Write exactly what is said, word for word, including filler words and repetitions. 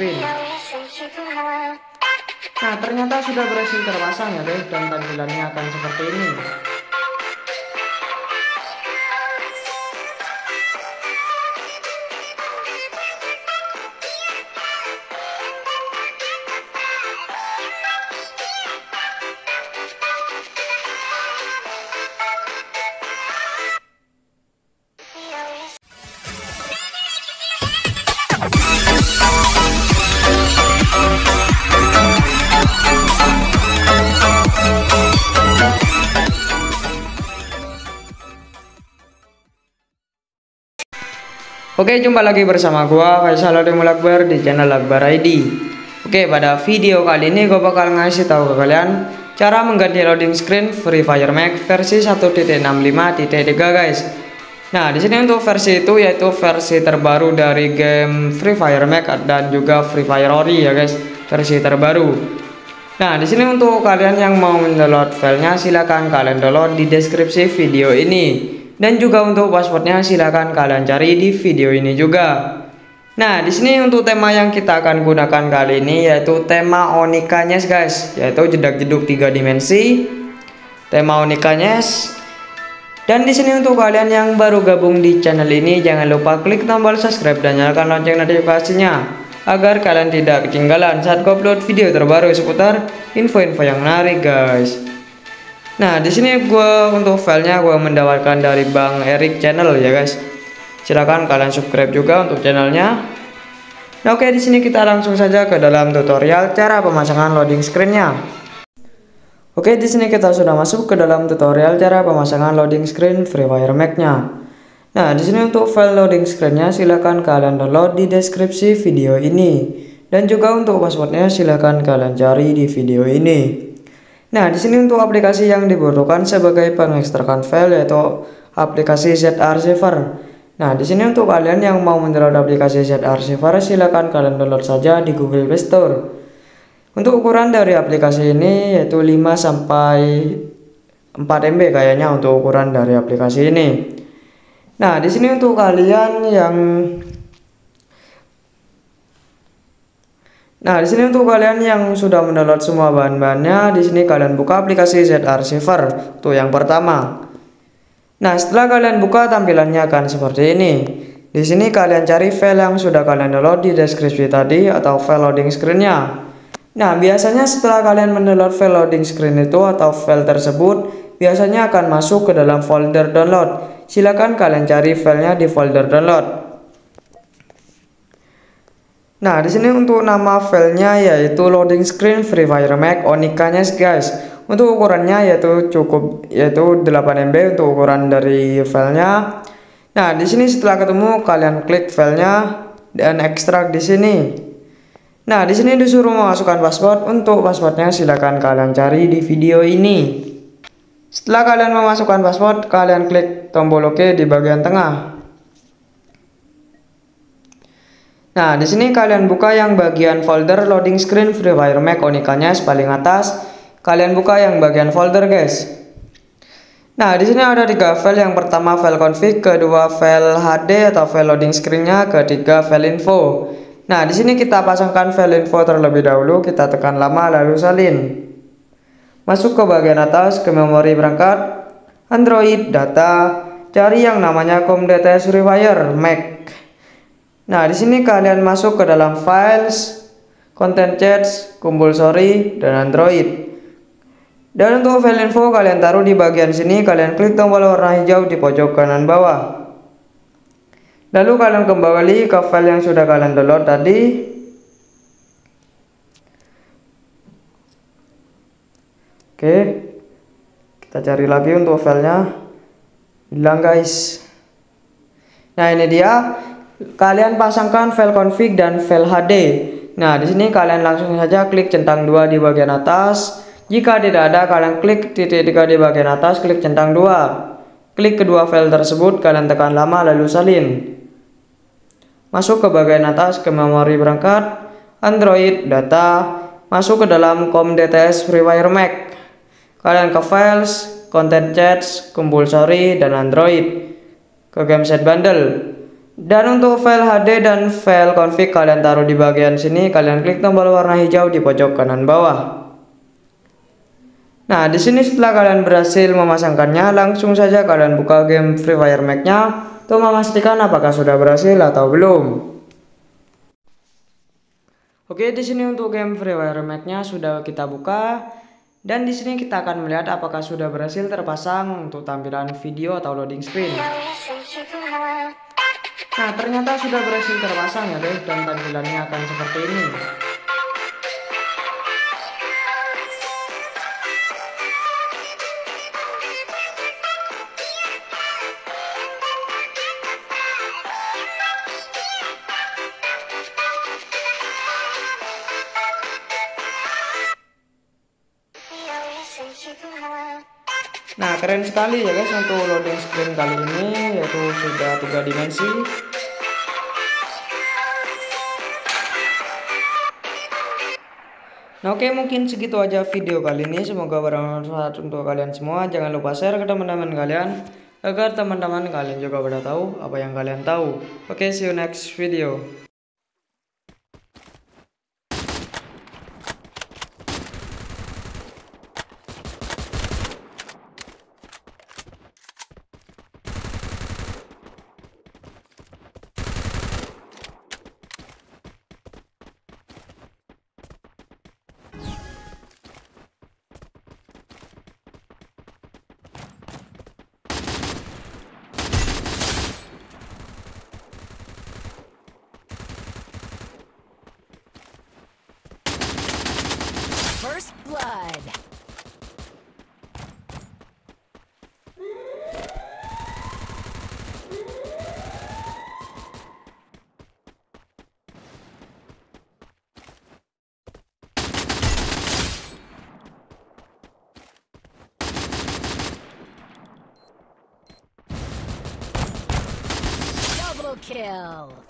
pin. Nah, ternyata sudah berhasil terpasang ya guys, dan tampilannya akan seperti ini. Oke, jumpa lagi bersama gua Faisal Hotimul Akbar di channel Akbar I D. Oke, pada video kali ini gua bakal ngasih tahu ke kalian cara mengganti loading screen Free Fire Max versi satu titik enam lima titik tiga guys. Nah, di sini untuk versi itu yaitu versi terbaru dari game Free Fire Max dan juga Free Fire Ori ya guys, versi terbaru. Nah, di sini untuk kalian yang mau mendownload filenya silahkan kalian download di deskripsi video ini. Dan juga untuk passwordnya silahkan kalian cari di video ini juga. Nah, di sini untuk tema yang kita akan gunakan kali ini yaitu tema Onic Kayes guys, yaitu jedak-jeduk tiga dimensi. Tema Onic Kayes. Dan di sini untuk kalian yang baru gabung di channel ini jangan lupa klik tombol subscribe dan nyalakan lonceng notifikasinya agar kalian tidak ketinggalan saat upload video terbaru seputar info-info yang menarik guys. Nah, di sini gue untuk filenya gue mendapatkan dari Bang Eric Channel ya guys. Silahkan kalian subscribe juga untuk channelnya. Nah, oke, di sini kita langsung saja ke dalam tutorial cara pemasangan loading screennya. Oke, di sini kita sudah masuk ke dalam tutorial cara pemasangan loading screen Free Fire Max-nya. Nah, di sini untuk file loading screennya silahkan kalian download di deskripsi video ini. Dan juga untuk passwordnya silahkan kalian cari di video ini. Nah, di sini untuk aplikasi yang dibutuhkan sebagai pengekstrakan file yaitu aplikasi Z R Server. Nah, di sini untuk kalian yang mau mendownload aplikasi Z R Server silahkan kalian download saja di Google Play Store. Untuk ukuran dari aplikasi ini yaitu lima sampai empat M B kayaknya untuk ukuran dari aplikasi ini. Nah, di sini untuk kalian yang Nah, di sini untuk kalian yang sudah mendownload semua bahan-bahannya, di sini kalian buka aplikasi Z R Server tuh yang pertama. Nah, setelah kalian buka tampilannya akan seperti ini. Di sini kalian cari file yang sudah kalian download di deskripsi tadi atau file loading screen-nya. Nah, biasanya setelah kalian mendownload file loading screen itu atau file tersebut, biasanya akan masuk ke dalam folder download. Silakan kalian cari filenya di folder download. Nah, di sini untuk nama filenya yaitu loading screen Free Fire Max Onic Kayes guys. Untuk ukurannya yaitu cukup yaitu delapan M B untuk ukuran dari filenya. Nah, di sini setelah ketemu kalian klik filenya dan ekstrak di sini. Nah, di sini disuruh memasukkan password. Untuk passwordnya silakan kalian cari di video ini. Setelah kalian memasukkan password, kalian klik tombol OK di bagian tengah. Nah, di sini kalian buka yang bagian folder loading screen Free Fire Max Onic Kayes paling atas. Kalian buka yang bagian folder guys. Nah, di sini ada tiga file. Yang pertama file config, kedua file H D atau file loading screen-nya, ketiga file info. Nah, di sini kita pasangkan file info terlebih dahulu. Kita tekan lama lalu salin. Masuk ke bagian atas ke memori perangkat Android data, cari yang namanya com.dts Free Fire Max. Nah, di sini kalian masuk ke dalam files, content chats, compulsory, dan Android. Dan untuk file info kalian taruh di bagian sini, kalian klik tombol warna hijau di pojok kanan bawah. Lalu kalian kembali ke file yang sudah kalian download tadi. Oke, kita cari lagi untuk filenya. Hilang guys. Nah, ini dia. Kalian pasangkan file config dan file H D. Nah, di sini kalian langsung saja klik centang dua di bagian atas. Jika tidak ada, kalian klik titik tiga di bagian atas, klik centang dua. Klik kedua file tersebut, kalian tekan lama lalu salin. Masuk ke bagian atas ke memori perangkat Android data, masuk ke dalam com.dts Free Fire Max. Kalian ke files, content chats, compulsory, dan Android. Ke game set bundle. Dan untuk file H D dan file config kalian taruh di bagian sini, kalian klik tombol warna hijau di pojok kanan bawah. Nah, di sini setelah kalian berhasil memasangkannya, langsung saja kalian buka game Free Fire Max-nya untuk memastikan apakah sudah berhasil atau belum. Oke, di sini untuk game Free Fire Max-nya sudah kita buka. Dan di sini kita akan melihat apakah sudah berhasil terpasang untuk tampilan video atau loading screen. Nah, ternyata sudah berhasil terpasang ya guys, dan tampilannya akan seperti ini. Nah, keren sekali ya guys untuk loading screen kali ini, yaitu sudah tiga dimensi. Nah, oke, mungkin segitu aja video kali ini, semoga bermanfaat untuk kalian semua. Jangan lupa share ke teman-teman kalian agar teman-teman kalian juga pada tahu apa yang kalian tahu. Oke, see you next video. First blood. Double kill.